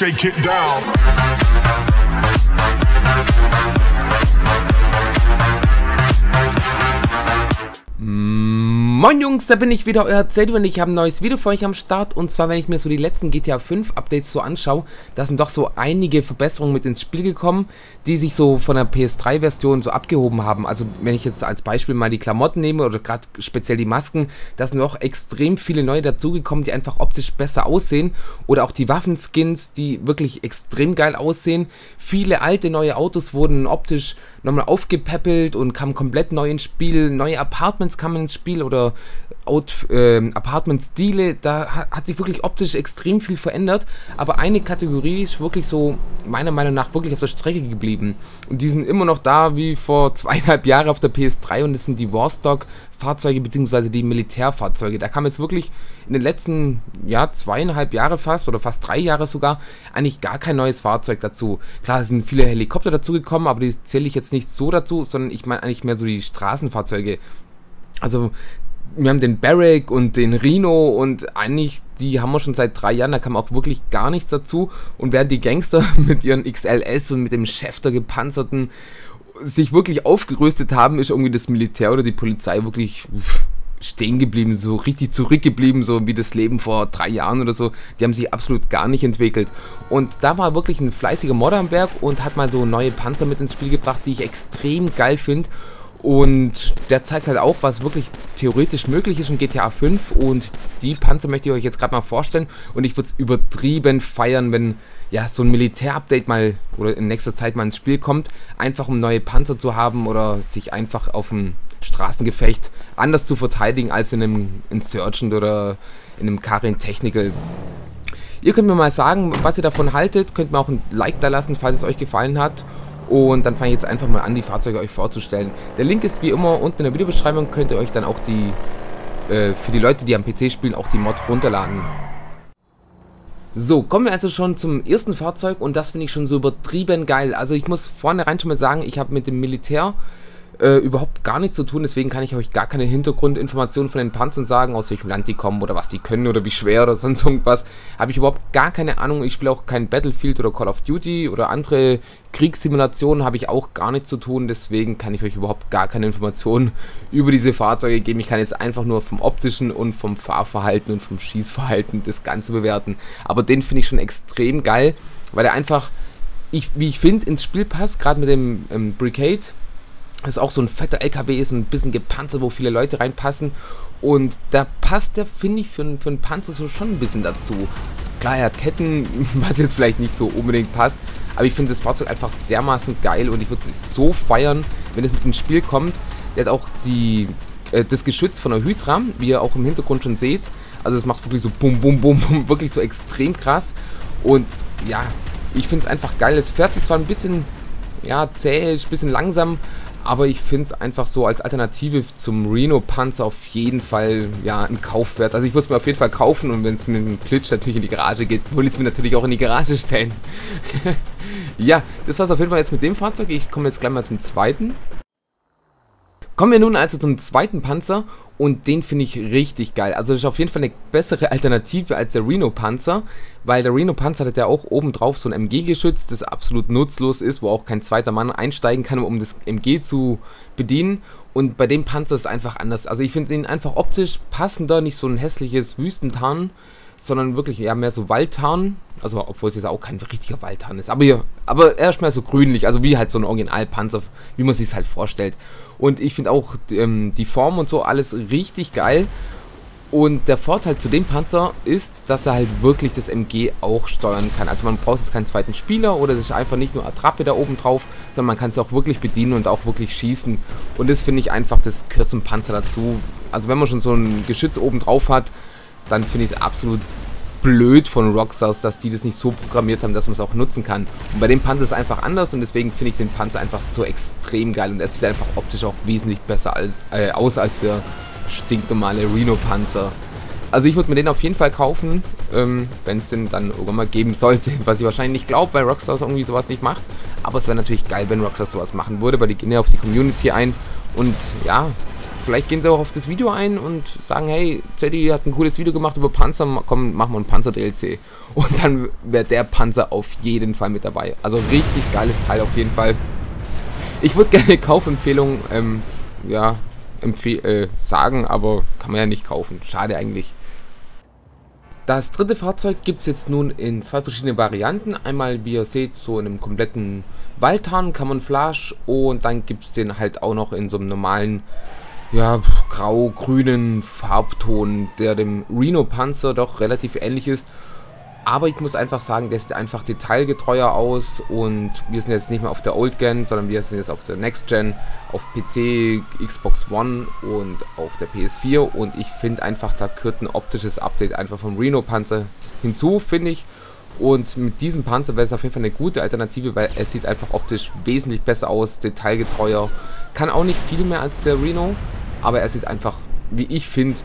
shake it down. Moin Jungs, da bin ich wieder, euer Zeddi und ich habe ein neues Video für euch am Start. Und zwar, wenn ich mir so die letzten GTA 5 Updates so anschaue, da sind doch so einige Verbesserungen mit ins Spiel gekommen, die sich so von der PS3 Version so abgehoben haben. Also wenn ich jetzt als Beispiel mal die Klamotten nehme oder gerade speziell die Masken, da sind noch extrem viele neue dazugekommen, die einfach optisch besser aussehen. Oder auch die Waffenskins, die wirklich extrem geil aussehen. Viele alte neue Autos wurden optisch nochmal aufgepäppelt und kamen komplett neu ins Spiel. Neue Apartments kamen ins Spiel oder Apartment-Stile, da hat sich wirklich optisch extrem viel verändert, aber eine Kategorie ist wirklich so, meiner Meinung nach, wirklich auf der Strecke geblieben. Und die sind immer noch da, wie vor 2,5 Jahren auf der PS3, und das sind die Warstock-Fahrzeuge, beziehungsweise die Militärfahrzeuge. Da kam jetzt wirklich in den letzten, ja, 2,5 Jahre fast, oder fast 3 Jahre sogar, eigentlich gar kein neues Fahrzeug dazu. Klar, es sind viele Helikopter dazugekommen, aber die zähle ich jetzt nicht so dazu, sondern ich meine eigentlich mehr so die Straßenfahrzeuge. Also, wir haben den Barrack und den Rhino und eigentlich, die haben wir schon seit 3 Jahren, da kam auch wirklich gar nichts dazu. Und während die Gangster mit ihren XLS und mit dem Schäfter gepanzerten sich wirklich aufgerüstet haben, ist irgendwie das Militär oder die Polizei wirklich stehen geblieben, so richtig zurückgeblieben, so wie das Leben vor 3 Jahren oder so. Die haben sich absolut gar nicht entwickelt. Und da war wirklich ein fleißiger Modernberg und hat mal so neue Panzer mit ins Spiel gebracht, die ich extrem geil finde. Und der zeigt halt auch, was wirklich theoretisch möglich ist in GTA 5. Und die Panzer möchte ich euch jetzt gerade mal vorstellen. Und ich würde es übertrieben feiern, wenn ja so ein Militär-Update mal oder in nächster Zeit mal ins Spiel kommt. Einfach um neue Panzer zu haben oder sich einfach auf dem Straßengefecht anders zu verteidigen als in einem Insurgent oder in einem Karin-Technical. Ihr könnt mir mal sagen, was ihr davon haltet. Könnt mir auch ein Like da lassen, falls es euch gefallen hat. Und dann fange ich jetzt einfach mal an, die Fahrzeuge euch vorzustellen. Der Link ist wie immer unten in der Videobeschreibung, könnt ihr euch dann auch die, für die Leute, die am PC spielen, auch die Mod runterladen. So, kommen wir also schon zum ersten Fahrzeug und das finde ich schon so übertrieben geil. Also ich muss vornherein schon mal sagen, ich habe mit dem Militär überhaupt gar nichts zu tun, deswegen kann ich euch gar keine Hintergrundinformationen von den Panzern sagen, aus welchem Land die kommen oder was die können oder wie schwer oder sonst irgendwas. Habe ich überhaupt gar keine Ahnung. Ich spiele auch kein Battlefield oder Call of Duty oder andere Kriegssimulationen, habe ich auch gar nichts zu tun, deswegen kann ich euch überhaupt gar keine Informationen über diese Fahrzeuge geben. Ich kann jetzt einfach nur vom optischen und vom Fahrverhalten und vom Schießverhalten das Ganze bewerten. Aber den finde ich schon extrem geil, weil er einfach, wie ich finde, ins Spiel passt, gerade mit dem Brickade. Das ist auch so ein fetter LKW, ist ein bisschen gepanzert, wo viele Leute reinpassen. Und da passt der, finde ich, für einen Panzer so schon ein bisschen dazu. Klar, er hat Ketten, was jetzt vielleicht nicht so unbedingt passt. Aber ich finde das Fahrzeug einfach dermaßen geil und ich würde es so feiern, wenn es mit ins Spiel kommt. Der hat auch das Geschütz von der Hydra, wie ihr auch im Hintergrund schon seht. Also das macht wirklich so bum, bum, bum, bum, wirklich so extrem krass. Und ja, ich finde es einfach geil. Es fährt sich zwar ein bisschen, ja, zäh, ein bisschen langsam. Aber ich finde es einfach so als Alternative zum Rhino-Panzer auf jeden Fall, ja, ein Kaufwert. Also ich würde es mir auf jeden Fall kaufen und wenn es mit einem Klitsch natürlich in die Garage geht, würde ich es mir natürlich auch in die Garage stellen. Ja, das war es auf jeden Fall jetzt mit dem Fahrzeug. Ich komme jetzt gleich mal zum zweiten. Kommen wir nun also zum zweiten Panzer und den finde ich richtig geil. Also das ist auf jeden Fall eine bessere Alternative als der Rhino-Panzer, weil der Rhino-Panzer hat ja auch obendrauf so ein MG-Geschütz, das absolut nutzlos ist, wo auch kein zweiter Mann einsteigen kann, um das MG zu bedienen. Und bei dem Panzer ist es einfach anders. Also ich finde ihn einfach optisch passender, nicht so ein hässliches Wüstentarn, sondern wirklich eher mehr so Waldtarn. Also obwohl es jetzt auch kein richtiger Waldtarn ist, aber er ist mehr so grünlich, also wie halt so ein Originalpanzer, wie man sich halt vorstellt. Und ich finde auch die Form und so alles richtig geil. Und der Vorteil zu dem Panzer ist, dass er halt wirklich das MG auch steuern kann. Also man braucht jetzt keinen zweiten Spieler oder es ist einfach nicht nur Attrappe da oben drauf, sondern man kann es auch wirklich bedienen und auch wirklich schießen. Und das finde ich einfach, das gehört zum Panzer dazu. Also wenn man schon so ein Geschütz oben drauf hat, dann finde ich es absolut blöd von Rockstars, dass die das nicht so programmiert haben, dass man es auch nutzen kann. Und bei dem Panzer ist es einfach anders und deswegen finde ich den Panzer einfach so extrem geil. Und er sieht einfach optisch auch wesentlich besser aus als der stinknormale Rhino-Panzer. Also ich würde mir den auf jeden Fall kaufen, wenn es den dann irgendwann mal geben sollte. Was ich wahrscheinlich nicht glaube, weil Rockstars irgendwie sowas nicht macht. Aber es wäre natürlich geil, wenn Rockstars sowas machen würde, weil die gehen ja auf die Community ein. Und ja, vielleicht gehen sie auch auf das Video ein und sagen, hey, Zeddi hat ein cooles Video gemacht über Panzer, komm, machen wir einen Panzer-DLC. Und dann wäre der Panzer auf jeden Fall mit dabei. Also richtig geiles Teil auf jeden Fall. Ich würde gerne Kaufempfehlungen sagen, aber kann man ja nicht kaufen. Schade eigentlich. Das dritte Fahrzeug gibt es jetzt nun in zwei verschiedene Varianten. Einmal, wie ihr seht, so in einem kompletten Waldtarn-Camouflage, und dann gibt es den halt auch noch in so einem normalen, ja, grau-grünen Farbton, der dem Rhino-Panzer doch relativ ähnlich ist. Aber ich muss einfach sagen, der sieht einfach detailgetreuer aus, und wir sind jetzt nicht mehr auf der Old Gen, sondern wir sind jetzt auf der Next Gen, auf PC, Xbox One und auf der PS4, und ich finde einfach, da gehört ein optisches Update einfach vom Rhino Panzer hinzu, finde ich. Und mit diesem Panzer wäre es auf jeden Fall eine gute Alternative, weil es sieht einfach optisch wesentlich besser aus, detailgetreuer, kann auch nicht viel mehr als der Rhino, aber er sieht einfach, wie ich finde,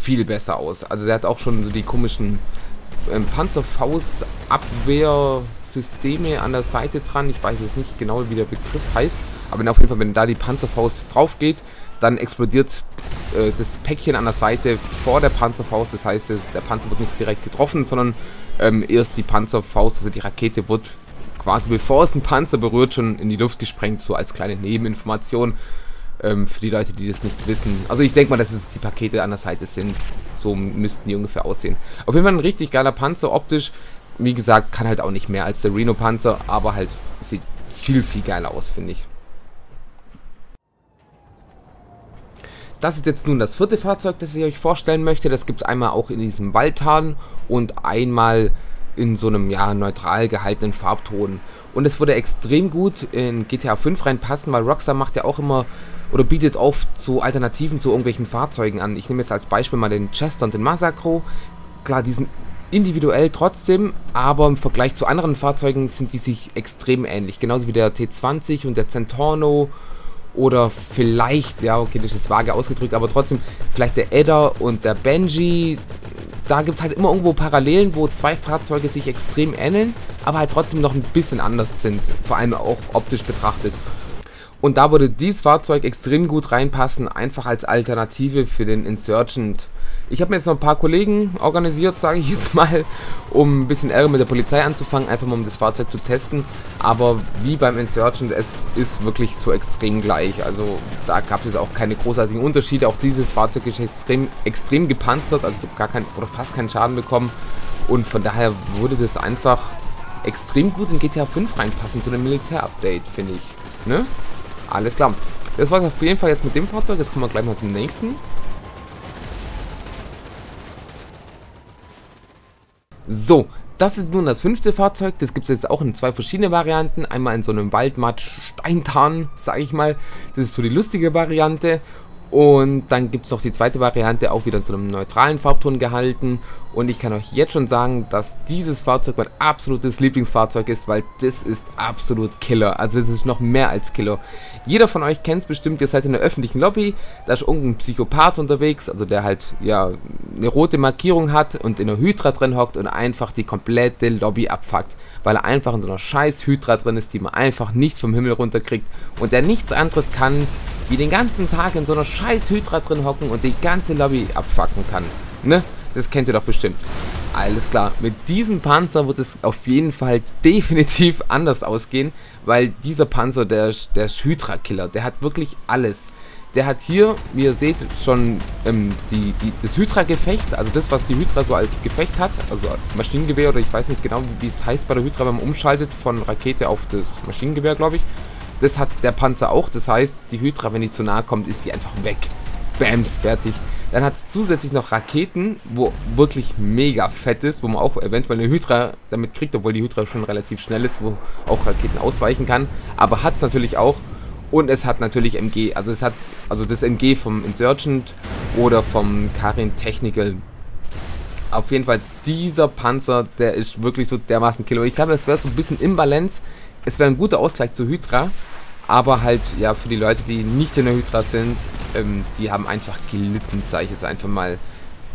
viel besser aus. Also der hat auch schon so die komischen Panzerfaust-Abwehrsysteme an der Seite dran. Ich weiß jetzt nicht genau, wie der Begriff heißt, aber auf jeden Fall, wenn da die Panzerfaust drauf geht, dann explodiert das Päckchen an der Seite vor der Panzerfaust. Das heißt, der Panzer wird nicht direkt getroffen, sondern erst die Panzerfaust, also die Rakete, wird quasi, bevor es einen Panzer berührt, schon in die Luft gesprengt, so als kleine Nebeninformation für die Leute, die das nicht wissen. Also ich denke mal, dass es die Pakete an der Seite sind. So müssten die ungefähr aussehen. Auf jeden Fall ein richtig geiler Panzer, optisch. Wie gesagt, kann halt auch nicht mehr als der Rhino Panzer, aber halt sieht viel, viel geiler aus, finde ich. Das ist jetzt nun das vierte Fahrzeug, das ich euch vorstellen möchte. Das gibt es einmal auch in diesem Waldtarn und einmal in so einem, ja, neutral gehaltenen Farbton. Und es würde extrem gut in GTA 5 reinpassen, weil Rockstar macht ja auch immer oder bietet oft so Alternativen zu irgendwelchen Fahrzeugen an. Ich nehme jetzt als Beispiel mal den Chester und den Massacro. Klar, die sind individuell trotzdem, aber im Vergleich zu anderen Fahrzeugen sind die sich extrem ähnlich. Genauso wie der T20 und der Zentorno oder vielleicht, ja okay, das ist vage ausgedrückt, aber trotzdem vielleicht der Adder und der Benji. Da gibt es halt immer irgendwo Parallelen, wo zwei Fahrzeuge sich extrem ähneln, aber halt trotzdem noch ein bisschen anders sind, vor allem auch optisch betrachtet. Und da würde dieses Fahrzeug extrem gut reinpassen, einfach als Alternative für den Insurgent. Ich habe mir jetzt noch ein paar Kollegen organisiert, sage ich jetzt mal, um ein bisschen Ärger mit der Polizei anzufangen, einfach mal um das Fahrzeug zu testen. Aber wie beim Insurgent, es ist wirklich so extrem gleich. Also da gab es jetzt auch keine großartigen Unterschiede. Auch dieses Fahrzeug ist extrem gepanzert, also gar kein oder fast keinen Schaden bekommen. Und von daher würde das einfach extrem gut in GTA 5 reinpassen, zu einem Militär-Update, finde ich. Ne? Alles klar. Das war es auf jeden Fall jetzt mit dem Fahrzeug. Jetzt kommen wir gleich mal zum nächsten. So, das ist nun das fünfte Fahrzeug. Das gibt es jetzt auch in zwei verschiedene Varianten. Einmal in so einem Waldmatsch-Steintarn, sage ich mal. Das ist so die lustige Variante. Und dann gibt es noch die zweite Variante, auch wieder in so einem neutralen Farbton gehalten. Und ich kann euch jetzt schon sagen, dass dieses Fahrzeug mein absolutes Lieblingsfahrzeug ist, weil das ist absolut Killer. Also das ist noch mehr als Killer. Jeder von euch kennt es bestimmt, ihr seid in der öffentlichen Lobby, da ist irgendein Psychopath unterwegs, also der halt, ja, eine rote Markierung hat und in der Hydra drin hockt und einfach die komplette Lobby abfuckt. Weil er einfach in so einer scheiß Hydra drin ist, die man einfach nicht vom Himmel runterkriegt und der nichts anderes kann, wie den ganzen Tag in so einer scheiß Hydra drin hocken und die ganze Lobby abfucken kann. Ne? Das kennt ihr doch bestimmt. Alles klar, mit diesem Panzer wird es auf jeden Fall definitiv anders ausgehen, weil dieser Panzer, der ist Hydra-Killer, der hat wirklich alles. Der hat hier, wie ihr seht, schon das Hydra-Gefecht, also das, was die Hydra so als Gefecht hat, also Maschinengewehr oder ich weiß nicht genau, wie es heißt bei der Hydra, wenn man umschaltet von Rakete auf das Maschinengewehr, glaube ich. Das hat der Panzer auch, das heißt, die Hydra, wenn die zu nahe kommt, ist die einfach weg. Bams, fertig. Dann hat es zusätzlich noch Raketen, wo wirklich mega fett ist, wo man auch eventuell eine Hydra damit kriegt, obwohl die Hydra schon relativ schnell ist, wo auch Raketen ausweichen kann. Aber hat es natürlich auch. Und es hat natürlich MG, also es hat also das MG vom Insurgent oder vom Karin-Technical. Auf jeden Fall, dieser Panzer, der ist wirklich so dermaßen Killer. Ich glaube, es wäre so ein bisschen Imbalance. Es wäre ein guter Ausgleich zur Hydra, aber halt, ja, für die Leute, die nicht in der Hydra sind, die haben einfach gelitten, sage ich jetzt einfach mal,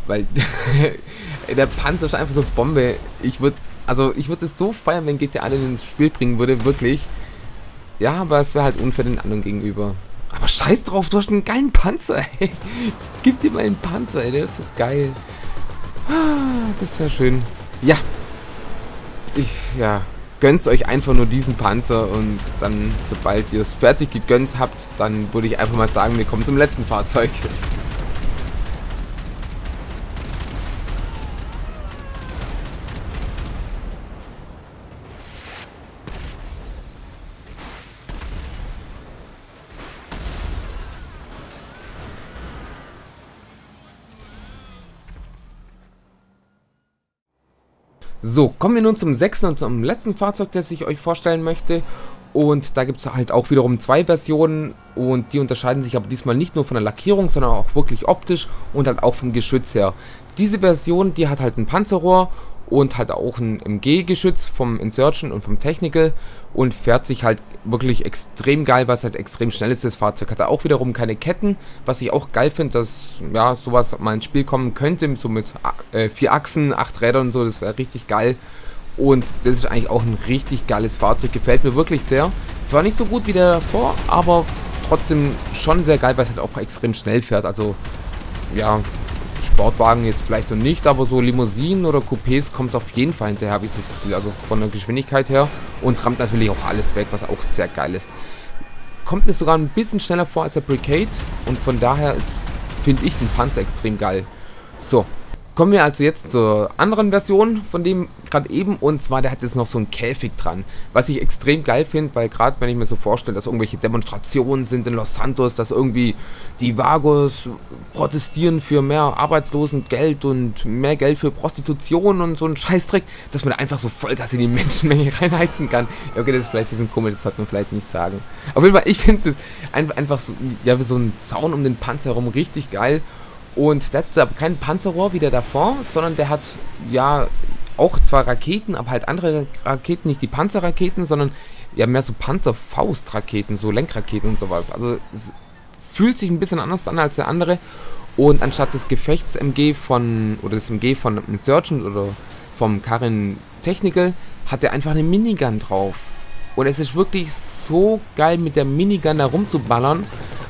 weil der Panzer ist einfach so eine Bombe. Ich würde es so feiern, wenn GTA den ins Spiel bringen würde, wirklich. Ja, aber es wäre halt unfair den anderen gegenüber. Aber scheiß drauf, du hast einen geilen Panzer, ey. Gib dir mal einen Panzer, ey. Der ist so geil. Das wäre schön. Ja. Gönnt euch einfach nur diesen Panzer und dann, sobald ihr es fertig gegönnt habt, dann würde ich einfach mal sagen, wir kommen zum letzten Fahrzeug. So, kommen wir nun zum sechsten und zum letzten Fahrzeug, das ich euch vorstellen möchte. Und da gibt es halt auch wiederum zwei Versionen und die unterscheiden sich aber diesmal nicht nur von der Lackierung, sondern auch wirklich optisch und halt auch vom Geschütz her. Diese Version, die hat halt ein Panzerrohr und hat auch ein MG-Geschütz vom Insurgent und vom Technical und fährt sich halt wirklich extrem geil, weil es halt extrem schnell ist. Das Fahrzeug hat auch wiederum keine Ketten, was ich auch geil finde, dass ja sowas mal ins Spiel kommen könnte, so mit 4 Achsen, 8 Rädern und so, das wäre richtig geil. Und das ist eigentlich auch ein richtig geiles Fahrzeug, gefällt mir wirklich sehr. Zwar nicht so gut wie der davor, aber trotzdem schon sehr geil, weil es halt auch extrem schnell fährt, also ja... Sportwagen jetzt vielleicht noch nicht, aber so Limousinen oder Coupés kommt es auf jeden Fall hinterher, habe ich so das Gefühl, also von der Geschwindigkeit her, und rammt natürlich auch alles weg, was auch sehr geil ist. Kommt mir sogar ein bisschen schneller vor als der Brickade und von daher finde ich den Panzer extrem geil. So, kommen wir also jetzt zur anderen Version von dem gerade eben, und zwar der hat jetzt noch so einen Käfig dran, was ich extrem geil finde, weil gerade wenn ich mir so vorstelle, dass irgendwelche Demonstrationen sind in Los Santos, dass irgendwie die Vagos protestieren für mehr Arbeitslosengeld und mehr Geld für Prostitution und so ein Scheißdreck, dass man einfach so Vollgas in die Menschenmenge reinheizen kann. Okay, das ist vielleicht ein bisschen komisch, das sollte man vielleicht nicht sagen. Auf jeden Fall, ich finde das einfach so, ja, so einen Zaun um den Panzer herum richtig geil. Und der hat aber kein Panzerrohr wie der davor, sondern der hat, ja, auch zwar Raketen, aber halt andere Raketen, nicht die Panzerraketen, sondern ja mehr so Panzerfaustraketen, so Lenkraketen und sowas. Also es fühlt sich ein bisschen anders an als der andere. Und anstatt des Gefechts-MG von, oder des MG von Insurgent oder vom Karin-Technical, hat er einfach eine Minigun drauf. Und es ist wirklich so geil, mit der Minigun da rumzuballern.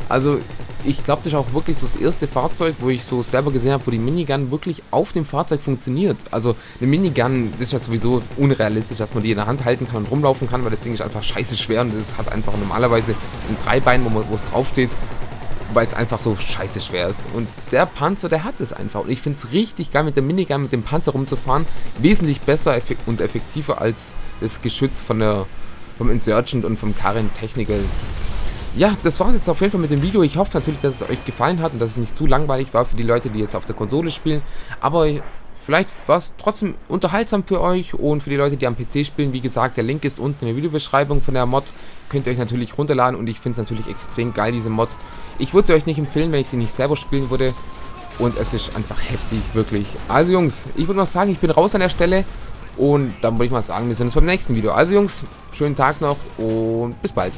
Also... ich glaube, das ist auch wirklich so das erste Fahrzeug, wo ich so selber gesehen habe, wo die Minigun wirklich auf dem Fahrzeug funktioniert. Also eine Minigun ist ja sowieso unrealistisch, dass man die in der Hand halten kann und rumlaufen kann, weil das Ding ist einfach scheiße schwer und es hat einfach normalerweise ein Dreibein, wo es draufsteht, weil es einfach so scheiße schwer ist. Und der Panzer, der hat es einfach. Und ich finde es richtig geil, mit der Minigun, mit dem Panzer rumzufahren, wesentlich besser und effektiver als das Geschütz von vom Insurgent und vom Karin-Technical. Ja, das war es jetzt auf jeden Fall mit dem Video. Ich hoffe natürlich, dass es euch gefallen hat und dass es nicht zu langweilig war für die Leute, die jetzt auf der Konsole spielen. Aber vielleicht war es trotzdem unterhaltsam für euch und für die Leute, die am PC spielen. Wie gesagt, der Link ist unten in der Videobeschreibung von der Mod. Könnt ihr euch natürlich runterladen und ich finde es natürlich extrem geil, diese Mod. Ich würde sie euch nicht empfehlen, wenn ich sie nicht selber spielen würde. Und es ist einfach heftig, wirklich. Also Jungs, ich würde mal sagen, ich bin raus an der Stelle. Und dann würde ich mal sagen, wir sehen uns beim nächsten Video. Also Jungs, schönen Tag noch und bis bald.